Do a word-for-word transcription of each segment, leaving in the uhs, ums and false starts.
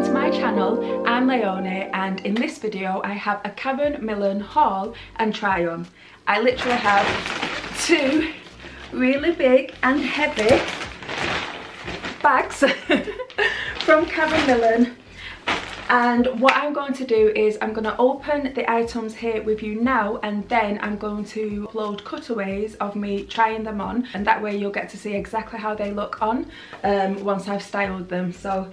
Welcome to my channel, I'm Leonie, and in this video I have a Karen Millen haul and try on. I literally have two really big and heavy bags from Karen Millen, and what I'm going to do is I'm going to open the items here with you now, and then I'm going to upload cutaways of me trying them on, and that way you'll get to see exactly how they look on um, once I've styled them. So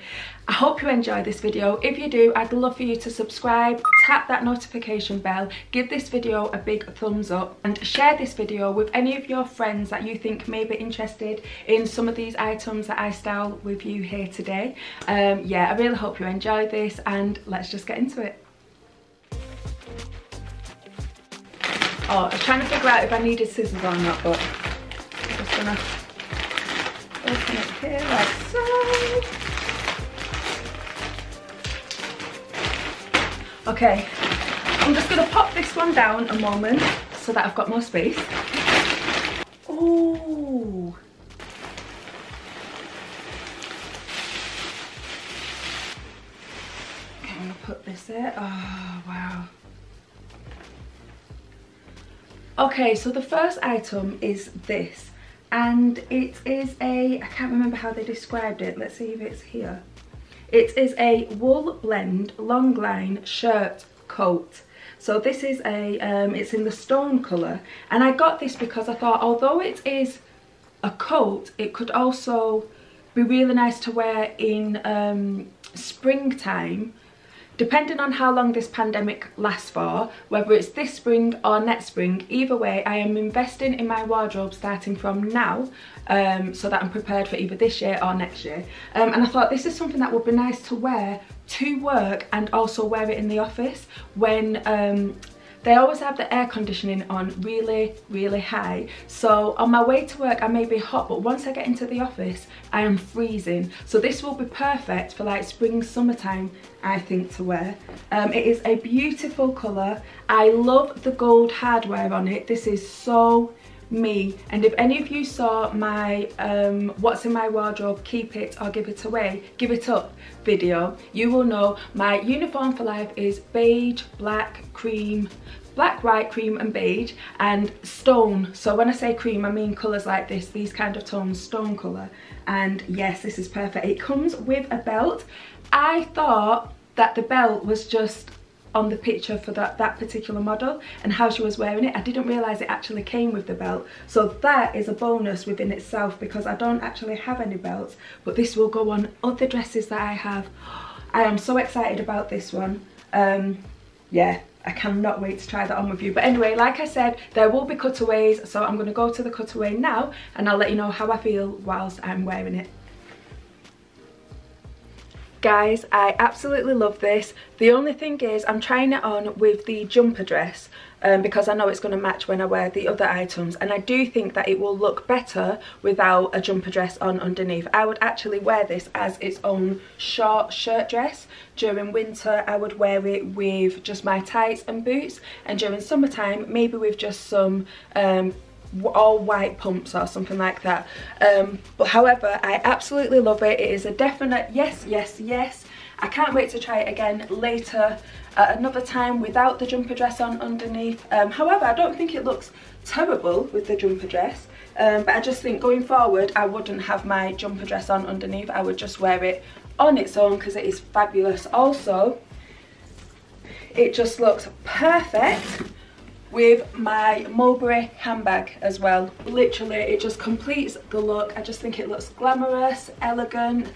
I hope you enjoy this video. If you do, I'd love for you to subscribe, tap that notification bell, give this video a big thumbs up, and share this video with any of your friends that you think may be interested in some of these items that I style with you here today. Um, yeah, I really hope you enjoy this, and let's just get into it. Oh, I was trying to figure out if I needed scissors or not, but I'm just gonna open it here like so. Okay, I'm just gonna pop this one down a moment so that I've got more space. Ooh. Put this there. Oh wow. Okay, so the first item is this, and it is a, I can't remember how they described it, let's see if it's here. It is a wool blend long line shirt coat. So this is a um it's in the stone colour, and I got this because I thought, although it is a coat, it could also be really nice to wear in um springtime. Depending on how long this pandemic lasts for, whether it's this spring or next spring, either way, I am investing in my wardrobe starting from now, um, so that I'm prepared for either this year or next year. Um, and I thought this is something that would be nice to wear to work, and also wear it in the office when um, they always have the air conditioning on really, really high. So on my way to work, I may be hot, but once I get into the office, I am freezing. So this will be perfect for like spring, summertime, I think, to wear. Um, it is a beautiful colour. I love the gold hardware on it. This is so me. And if any of you saw my um, what's in my wardrobe, keep it or give it away, give it up video, you will know my uniform for life is beige, black, cream, black, white, cream and beige, and stone. So when I say cream, I mean colours like this, these kind of tones, stone colour. And yes, this is perfect. It comes with a belt. I thought that the belt was just on the picture for that that particular model and how she was wearing it. I didn't realize it actually came with the belt, so that is a bonus within itself, because I don't actually have any belts, but this will go on other dresses that I have. I am so excited about this one. Um yeah, I cannot wait to try that on with you. But anyway, like I said, there will be cutaways, so I'm going to go to the cutaway now, and I'll let you know how I feel whilst I'm wearing it. Guys, I absolutely love this. The only thing is I'm trying it on with the jumper dress, um, because I know it's going to match when I wear the other items, and I do think that it will look better without a jumper dress on underneath. I would actually wear this as its own short shirt dress. During winter, I would wear it with just my tights and boots, and during summertime, maybe with just some um, all white pumps or something like that. Um, but however, I absolutely love it. It is a definite yes, yes, yes. I can't wait to try it again later at another time without the jumper dress on underneath. Um, however, I don't think it looks terrible with the jumper dress, um, but I just think going forward, I wouldn't have my jumper dress on underneath. I would just wear it on its own because it is fabulous. Also, it just looks perfect with my Mulberry handbag as well. Literally, it just completes the look. I just think it looks glamorous, elegant,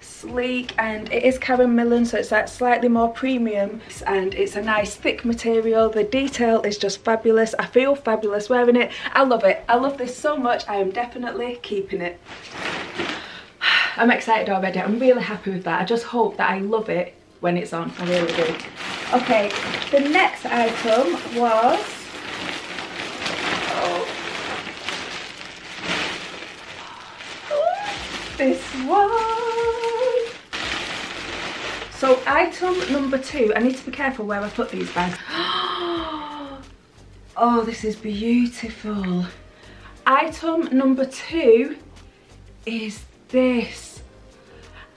sleek, and it is Karen Millen, so it's like slightly more premium, and it's a nice thick material. The detail is just fabulous. I feel fabulous wearing it. I love it. I love this so much. I am definitely keeping it. I'm excited already. I'm really happy with that. I just hope that I love it when it's on. I really do. Okay, the next item was, oh, this one. So item number two, I need to be careful where I put these bags. Oh, this is beautiful. Item number two is this.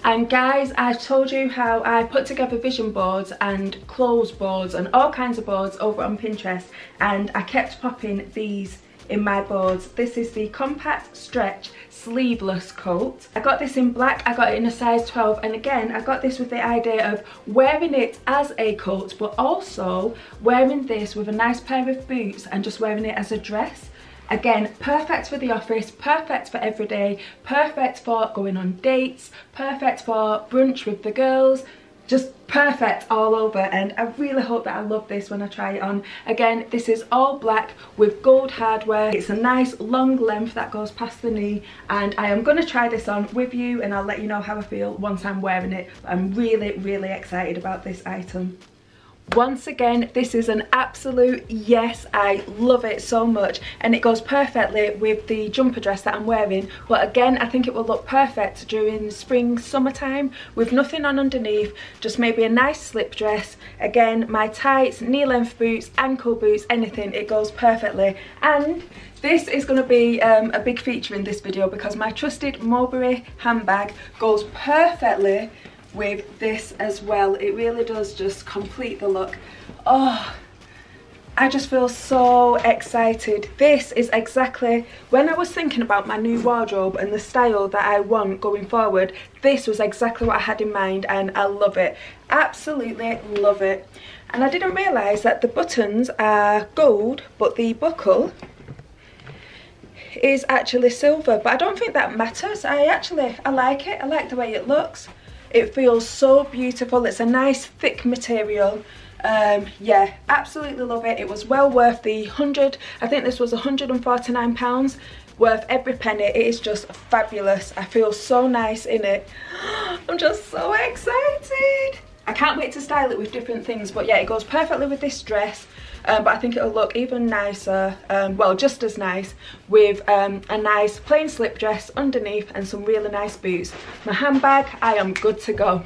And guys, I've told you how I put together vision boards and clothes boards and all kinds of boards over on Pinterest, and I kept popping these in my boards. This is the compact stretch sleeveless coat. I got this in black, I got it in a size twelve, and again I got this with the idea of wearing it as a coat but also wearing this with a nice pair of boots and just wearing it as a dress. Again, perfect for the office, perfect for every day, perfect for going on dates, perfect for brunch with the girls, just perfect all over. And I really hope that I love this when I try it on. Again, this is all black with gold hardware. It's a nice long length that goes past the knee, and I am going to try this on with you and I'll let you know how I feel once I'm wearing it. I'm really, really excited about this item. Once again, this is an absolute yes. I love it so much, and it goes perfectly with the jumper dress that I'm wearing. But again, I think it will look perfect during spring, summertime with nothing on underneath, just maybe a nice slip dress. Again, my tights, knee-length boots, ankle boots, anything, it goes perfectly. And this is going to be um, a big feature in this video because my trusted Mulberry handbag goes perfectly with this as well. It really does just complete the look. Oh, I just feel so excited. This is exactly, when I was thinking about my new wardrobe and the style that I want going forward, this was exactly what I had in mind, and I love it, absolutely love it. And I didn't realise that the buttons are gold but the buckle is actually silver, but I don't think that matters. I actually, I like it, I like the way it looks. It feels so beautiful. It's a nice thick material. Um, yeah, absolutely love it. It was well worth the hundred. I think this was one hundred and forty-nine pounds, worth every penny. It is just fabulous. I feel so nice in it. I'm just so excited. I can't wait to style it with different things, but yeah, it goes perfectly with this dress. Um, but I think it'll look even nicer, um, well, just as nice, with um, a nice plain slip dress underneath and some really nice boots. My handbag, I am good to go.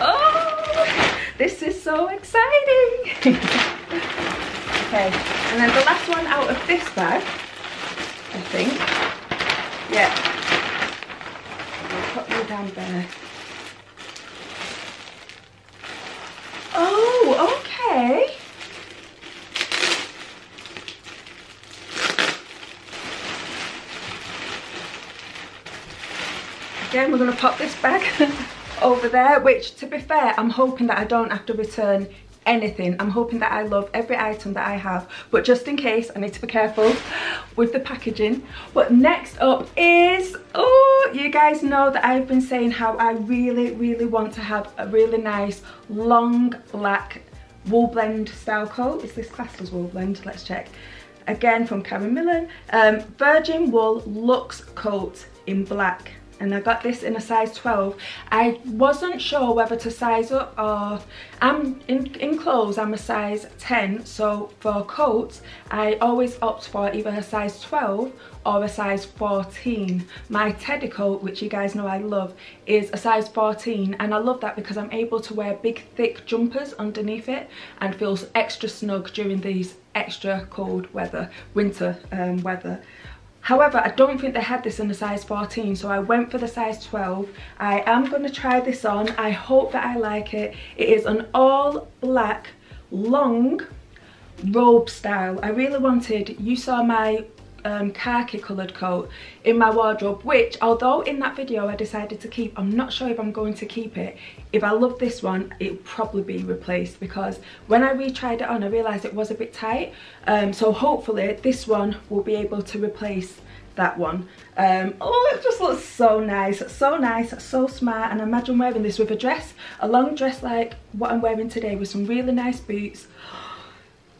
Oh, this is so exciting. Okay, and then the last one out of this bag, I think. Yeah, I'll pop you down there. Oh, okay. Again, we're going to pop this bag over there, which, to be fair, I'm hoping that I don't have to return anything. I'm hoping that I love every item that I have, but just in case, I need to be careful with the packaging. But next up is, oh, you guys know that I've been saying how I really, really want to have a really nice long black wool blend style coat. Is this classed as wool blend? Let's check. Again, from Karen Millen, um, virgin wool luxe coat in black. And I got this in a size twelve. I wasn't sure whether to size up or, I'm in, in clothes I'm a size ten, so for coats I always opt for either a size twelve or a size fourteen. My teddy coat, which you guys know I love, is a size fourteen, and I love that because I'm able to wear big thick jumpers underneath it and feels extra snug during these extra cold weather, winter um, weather. However, I don't think they had this in a size fourteen, so I went for the size twelve. I am going to try this on. I hope that I like it. It is an all black long robe style. I really wanted, you saw my um, khaki coloured coat in my wardrobe, which, although in that video I decided to keep, I'm not sure if I'm going to keep it. If I love this one, it'll probably be replaced because when I retried it on, I realised it was a bit tight. Um, so hopefully this one will be able to replace that one. Um, oh, it just looks so nice, so nice, so smart. And I imagine wearing this with a dress, a long dress like what I'm wearing today, with some really nice boots.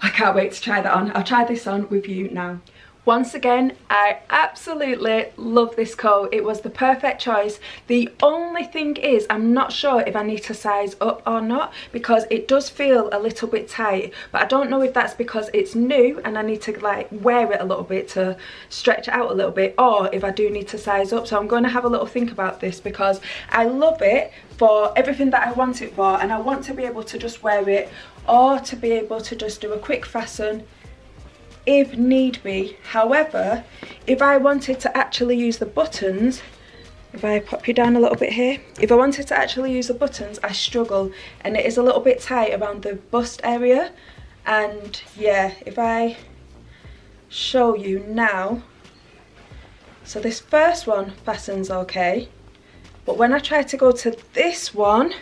I can't wait to try that on. I'll try this on with you now. Once again, I absolutely love this coat. It was the perfect choice. The only thing is, I'm not sure if I need to size up or not because it does feel a little bit tight, but I don't know if that's because it's new and I need to like wear it a little bit to stretch it out a little bit, or if I do need to size up. So I'm going to have a little think about this because I love it for everything that I want it for, and I want to be able to just wear it or to be able to just do a quick fasten if need be. However, if I wanted to actually use the buttons, if I pop you down a little bit here, if I wanted to actually use the buttons, I struggle, and it is a little bit tight around the bust area. And yeah, if I show you now, so this first one fastens okay, but when I try to go to this one,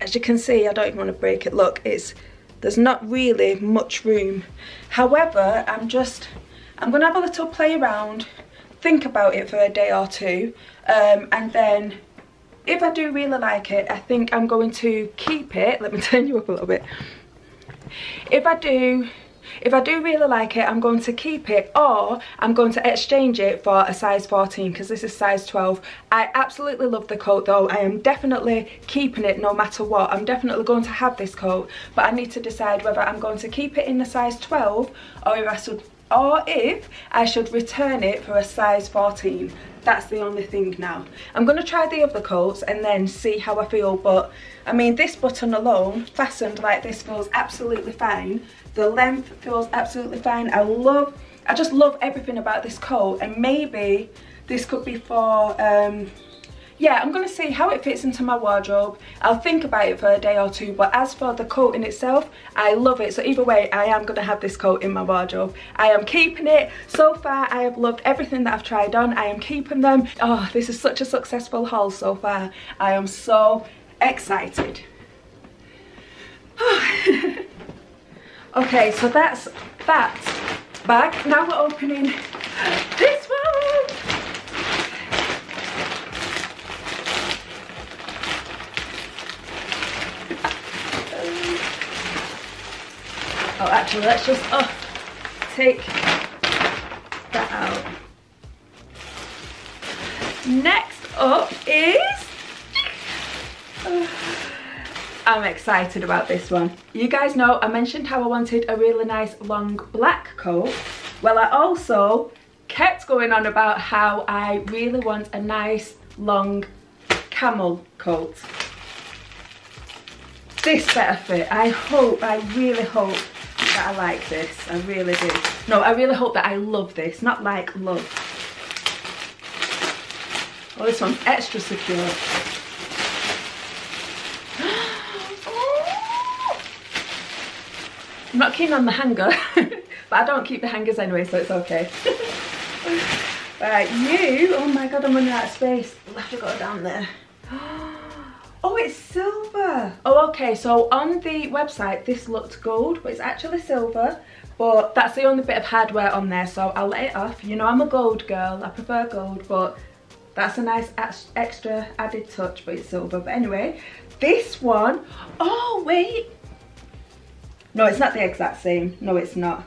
as you can see, I don't even want to break it. Look, it's there's not really much room. However, I'm just, I'm going to have a little play around, think about it for a day or two, um, and then if I do really like it, I think I'm going to keep it. Let me turn you up a little bit. If I do, if I do really like it, I'm going to keep it, or I'm going to exchange it for a size fourteen, because this is size twelve. I absolutely love the coat though. I am definitely keeping it no matter what. I'm definitely going to have this coat, but I need to decide whether I'm going to keep it in the size twelve or if I should, or if I should return it for a size fourteen. That's the only thing now. I'm going to try the other coats and then see how I feel, but I mean, this button alone, fastened like this, feels absolutely fine. The length feels absolutely fine. I love, I just love everything about this coat, and maybe this could be for, um, yeah, I'm going to see how it fits into my wardrobe. I'll think about it for a day or two, but as for the coat in itself, I love it. So either way, I am going to have this coat in my wardrobe. I am keeping it. So far, I have loved everything that I've tried on. I am keeping them. Oh, this is such a successful haul so far. I am so excited. Okay, so that's that bag. Now we're opening this one. Oh, actually, let's just oh, take that out. Next up is... Oh. I'm excited about this one. You guys know I mentioned how I wanted a really nice long black coat. Well, I also kept going on about how I really want a nice long camel coat. This better fit. I hope, I really hope that I like this. I really do. No, I really hope that I love this. Not like love. Oh, this one's extra secure. I'm not keen on the hanger, but I don't keep the hangers anyway, so it's okay. Right, you, oh my god, I'm running out of space. I'll have to go down there. Oh, it's silver. Oh, okay, so on the website, this looked gold, but it's actually silver, but that's the only bit of hardware on there, so I'll let it off. You know, I'm a gold girl, I prefer gold, but that's a nice extra added touch, but it's silver. But anyway, this one, oh, wait. No, it's not the exact same. No, it's not.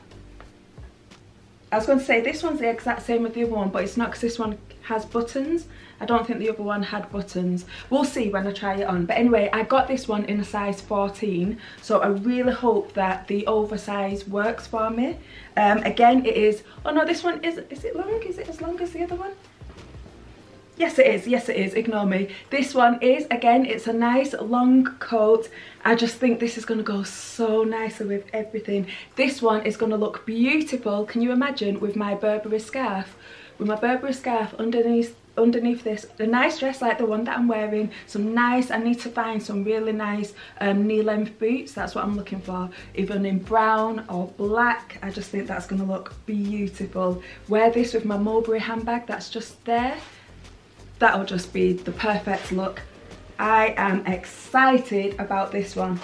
I was going to say this one's the exact same with the other one, but it's not, because this one has buttons. I don't think the other one had buttons. We'll see when I try it on. But anyway, I got this one in a size fourteen, so I really hope that the oversize works for me. Um, again, it is... Oh no, this one is... Is it long? Is it as long as the other one? Yes it is, yes it is, ignore me. This one is, again, it's a nice long coat. I just think this is going to go so nicely with everything. This one is going to look beautiful, can you imagine, with my Burberry scarf? With my Burberry scarf underneath underneath this, a nice dress like the one that I'm wearing, some nice, I need to find some really nice um, knee-length boots, that's what I'm looking for, even in brown or black. I just think that's going to look beautiful. Wear this with my Mulberry handbag that's just there. That'll just be the perfect look. I am excited about this one.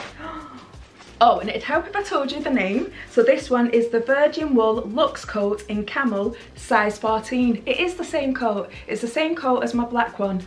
Oh, and it'd help if I told you the name. So this one is the Virgin Wool Luxe Coat in Camel, size fourteen. It is the same coat. It's the same coat as my black one.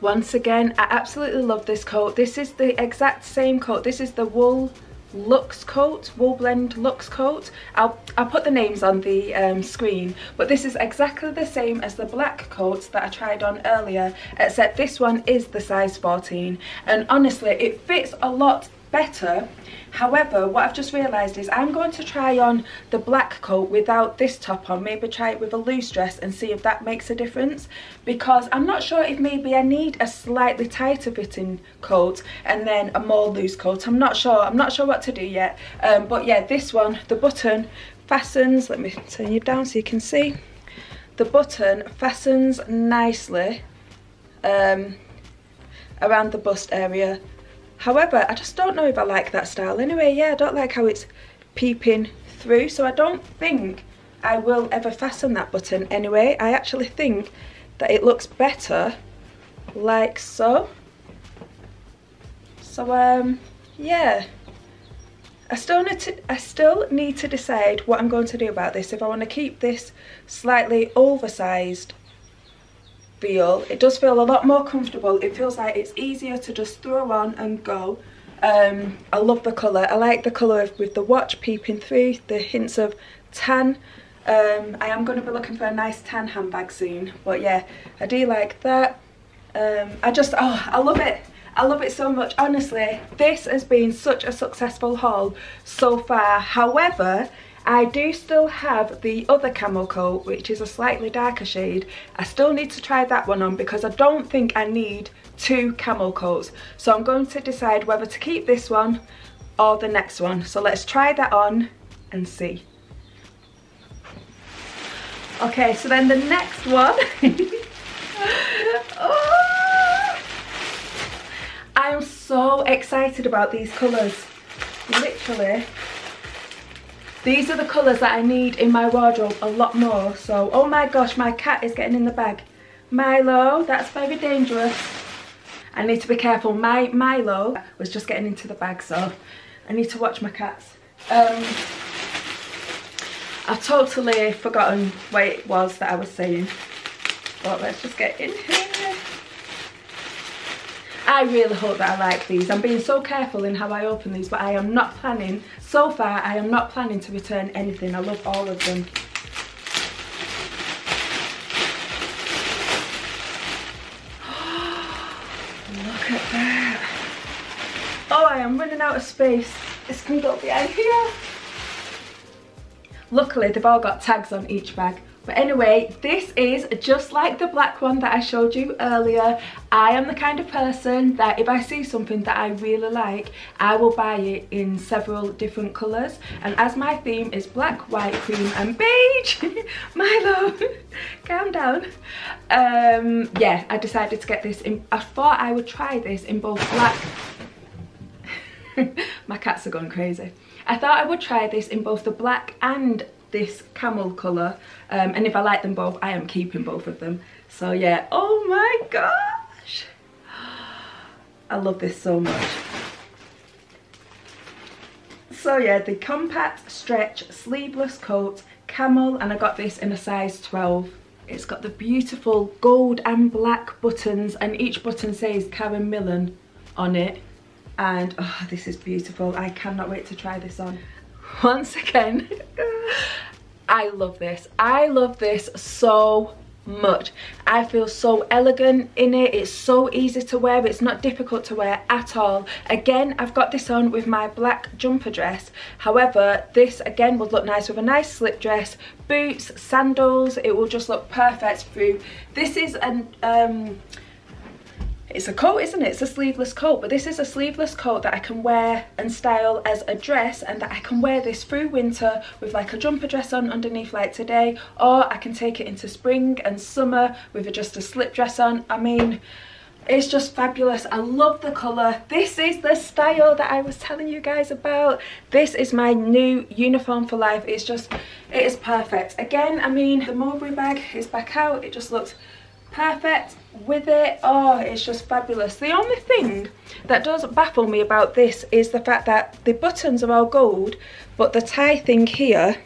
Once again, I absolutely love this coat. This is the exact same coat. This is the Wool Luxe coat, wool blend Luxe coat. I'll, I'll put the names on the um, screen, but this is exactly the same as the black coat that I tried on earlier, except this one is the size fourteen, and honestly it fits a lot better. However, what I've just realised is I'm going to try on the black coat without this top on, maybe try it with a loose dress and see if that makes a difference, because I'm not sure if maybe I need a slightly tighter fitting coat and then a more loose coat. I'm not sure, I'm not sure what to do yet, um, but yeah, this one, the button fastens, let me turn you down so you can see, the button fastens nicely um, around the bust area. However, I just don't know if I like that style anyway. Yeah, I don't like how it's peeping through, so I don't think I will ever fasten that button anyway. I actually think that it looks better like so. So um yeah, I still need to I still need to decide what I'm going to do about this, if I want to keep this slightly oversized feel. It does feel a lot more comfortable. It feels like it's easier to just throw on and go. um I love the color. I like the color of, with the watch peeping through, the hints of tan. um I am going to be looking for a nice tan handbag soon, but yeah, I do like that. um I just, oh, I love it. I love it so much. Honestly, this has been such a successful haul so far. However, I do still have the other camel coat, which is a slightly darker shade. I still need to try that one on because I don't think I need two camel coats. So I'm going to decide whether to keep this one or the next one. So let's try that on and see. Okay, so then the next one. Oh, I am so excited about these colours. Literally. These are the colours that I need in my wardrobe a lot more. So, oh my gosh, my cat is getting in the bag. Milo, that's very dangerous. I need to be careful. My Milo was just getting into the bag, so I need to watch my cats. Um, I've totally forgotten what it was that I was saying. But let's just get in here. I really hope that I like these. I'm being so careful in how I open these, but I am not planning, so far, I am not planning to return anything. I love all of them. Look at that. Oh, I am running out of space. This can go behind here. Luckily, they've all got tags on each bag. But anyway, this is just like the black one that I showed you earlier. I am the kind of person that if I see something that I really like, I will buy it in several different colours. And as my theme is black, white, cream and beige, Milo, calm down. Um, yeah, I decided to get this in. I thought I would try this in both black. My cats are going crazy. I thought I would try this in both the black and this camel colour, um, and if I like them both, I am keeping both of them. So yeah, oh my gosh, I love this so much. So yeah, the compact stretch sleeveless coat camel, and I got this in a size twelve. It's got the beautiful gold and black buttons, and each button says Karen Millen on it, and oh, this is beautiful. I cannot wait to try this on. Once again, I love this. I love this so much. I feel so elegant in it. It's so easy to wear. It's not difficult to wear at all. Again, I've got this on with my black jumper dress. However, this again would look nice with a nice slip dress, boots, sandals. It will just look perfect through. This is an... Um, It's a coat, isn't it? It's a sleeveless coat, but this is a sleeveless coat that I can wear and style as a dress, and that I can wear this through winter with like a jumper dress on underneath like today, or I can take it into spring and summer with just a slip dress on. I mean, it's just fabulous. I love the colour. This is the style that I was telling you guys about. This is my new uniform for life. It's just, it is perfect. Again, I mean, the Mulberry bag is back out. It just looks perfect with it. Oh, it's just fabulous. The only thing that does baffle me about this is the fact that the buttons are all gold, but the tie thing here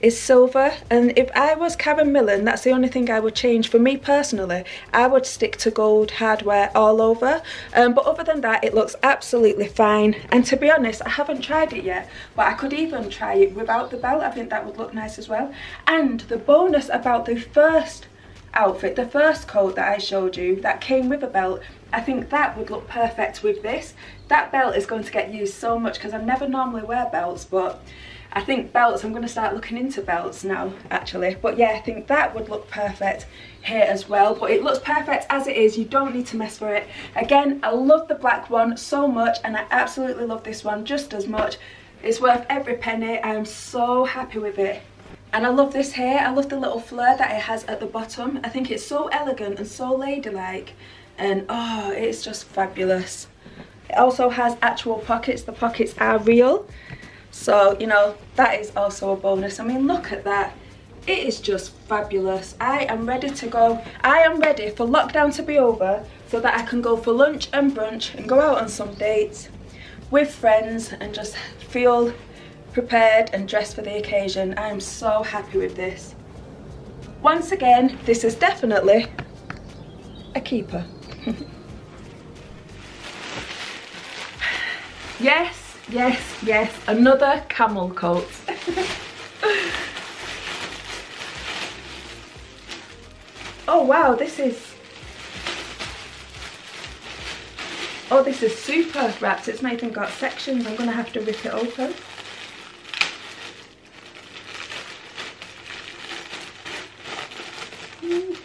is silver, and if I was Karen Millen, that's the only thing I would change. For me personally, I would stick to gold hardware all over, um, but other than that, it looks absolutely fine. And to be honest, I haven't tried it yet, but I could even try it without the belt. I think that would look nice as well. And the bonus about the first outfit, the first coat that I showed you that came with a belt, I think that would look perfect with this. That belt is going to get used so much because I never normally wear belts, but I think belts, I'm going to start looking into belts now actually. But yeah, I think that would look perfect here as well. But it looks perfect as it is, you don't need to mess with it. Again, I love the black one so much and I absolutely love this one just as much. It's worth every penny, I am so happy with it. And I love this hair, I love the little flare that it has at the bottom. I think it's so elegant and so ladylike, and oh, it's just fabulous. It also has actual pockets, the pockets are real. So, you know, that is also a bonus. I mean, look at that. It is just fabulous. I am ready to go. I am ready for lockdown to be over so that I can go for lunch and brunch and go out on some dates with friends and just feel prepared and dressed for the occasion. I am so happy with this. Once again, this is definitely a keeper. Yes. Yes, yes, another camel coat. Oh wow, this is... Oh, this is super wrapped. It's not even got sections. I'm going to have to rip it open. Mm.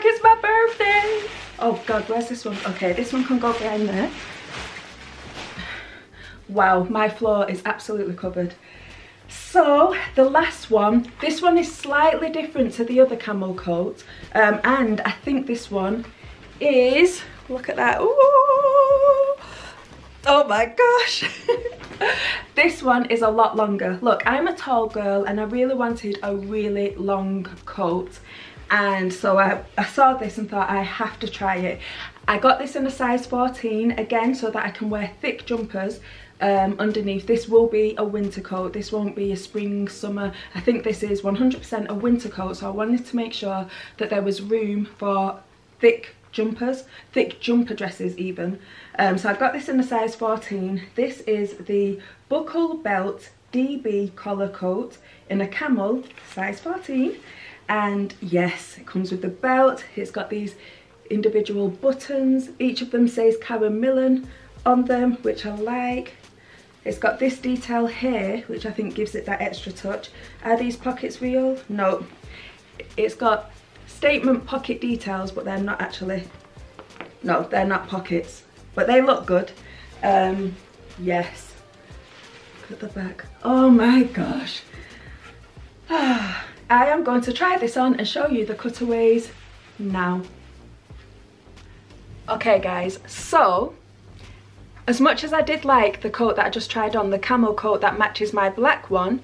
It's my birthday. Oh god, where's this one? Okay, this one can go behind there. Wow, my floor is absolutely covered. So the last one, this one is slightly different to the other camel coat, um, and I think this one is, look at that. Ooh. Oh my gosh. This one is a lot longer. Look, I'm a tall girl and I really wanted a really long coat. And so I, I saw this and thought I have to try it. I got this in a size fourteen, again, so that I can wear thick jumpers um, underneath. This will be a winter coat. This won't be a spring, summer. I think this is one hundred percent a winter coat. So I wanted to make sure that there was room for thick jumpers, thick jumper dresses even. Um, so I got this in a size fourteen. This is the buckle belt D B collar coat in a camel, size fourteen. And yes, it comes with the belt. It's got these individual buttons. Each of them says Karen Millen on them, which I like. It's got this detail here, which I think gives it that extra touch. Are these pockets real? No. It's got statement pocket details, but they're not actually, no, they're not pockets, but they look good. Um, yes. Look at the back. Oh my gosh. Ah. I am going to try this on and show you the cutaways now. Okay guys, so as much as I did like the coat that I just tried on, the camel coat that matches my black one,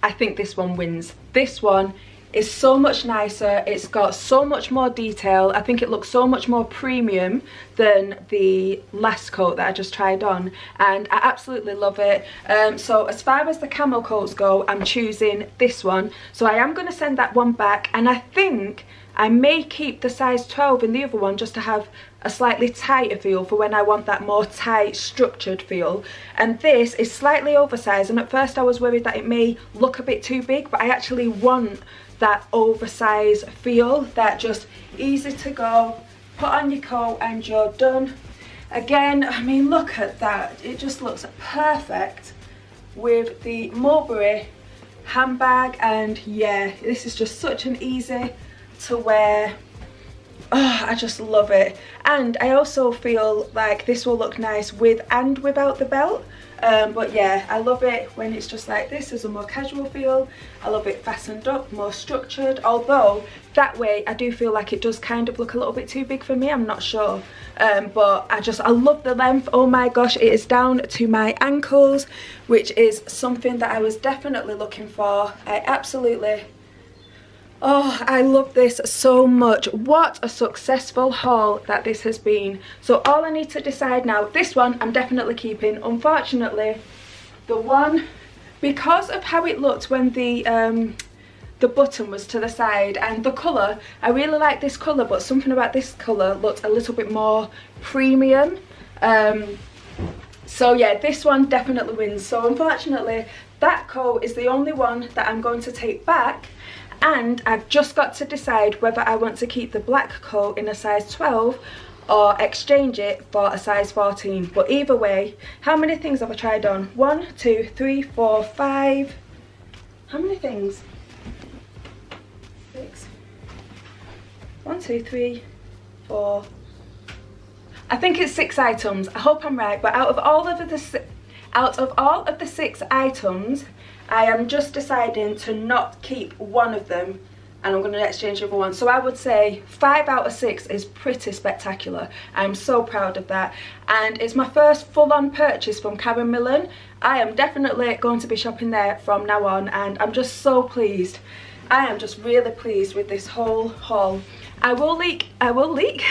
I think this one wins. This one is so much nicer, it's got so much more detail. I think it looks so much more premium than the last coat that I just tried on, and I absolutely love it. Um, so as far as the camel coats go, I'm choosing this one. So I am going to send that one back, and I think I may keep the size twelve in the other one just to have a slightly tighter feel for when I want that more tight, structured feel. And this is slightly oversized, and at first I was worried that it may look a bit too big, but I actually want that oversized feel, that just easy to go, put on your coat and you're done. Again, I mean, look at that. It just looks perfect with the Mulberry handbag, and yeah, this is just such an easy to wear. Oh, I just love it. And I also feel like this will look nice with and without the belt. Um, but yeah, I love it when it's just like this as a more casual feel. I love it fastened up, more structured, although that way I do feel like it does kind of look a little bit too big for me, I'm not sure. Um, but I just, I love the length. Oh my gosh, it is down to my ankles, which is something that I was definitely looking for. I absolutely, oh, I love this so much. What a successful haul that this has been. So all I need to decide now, this one I'm definitely keeping. Unfortunately, the one, because of how it looked when the um the button was to the side, and the colour, I really like this colour, but something about this colour looked a little bit more premium. Um So yeah, this one definitely wins. So unfortunately, that coat is the only one that I'm going to take back. And I've just got to decide whether I want to keep the black coat in a size twelve or exchange it for a size fourteen. But either way, how many things have I tried on? One, two, three, four, five. How many things? Six. One, two, three, four. I think it's six items. I hope I'm right. But out of all of the out of all of the six items, I am just deciding to not keep one of them, and I'm going to exchange the other one. So I would say five out of six is pretty spectacular. I'm so proud of that, and it's my first full-on purchase from Karen Millen. I am definitely going to be shopping there from now on, and I'm just so pleased. I am just really pleased with this whole haul. I will leak, I will leak,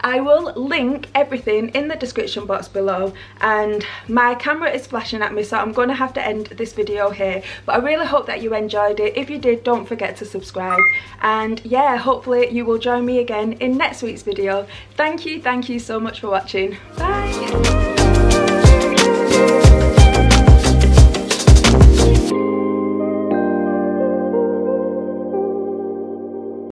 I will link everything in the description box below, and my camera is flashing at me, so I'm going to have to end this video here. But I really hope that you enjoyed it. If you did, don't forget to subscribe, and yeah, hopefully you will join me again in next week's video. Thank you, thank you so much for watching. Bye!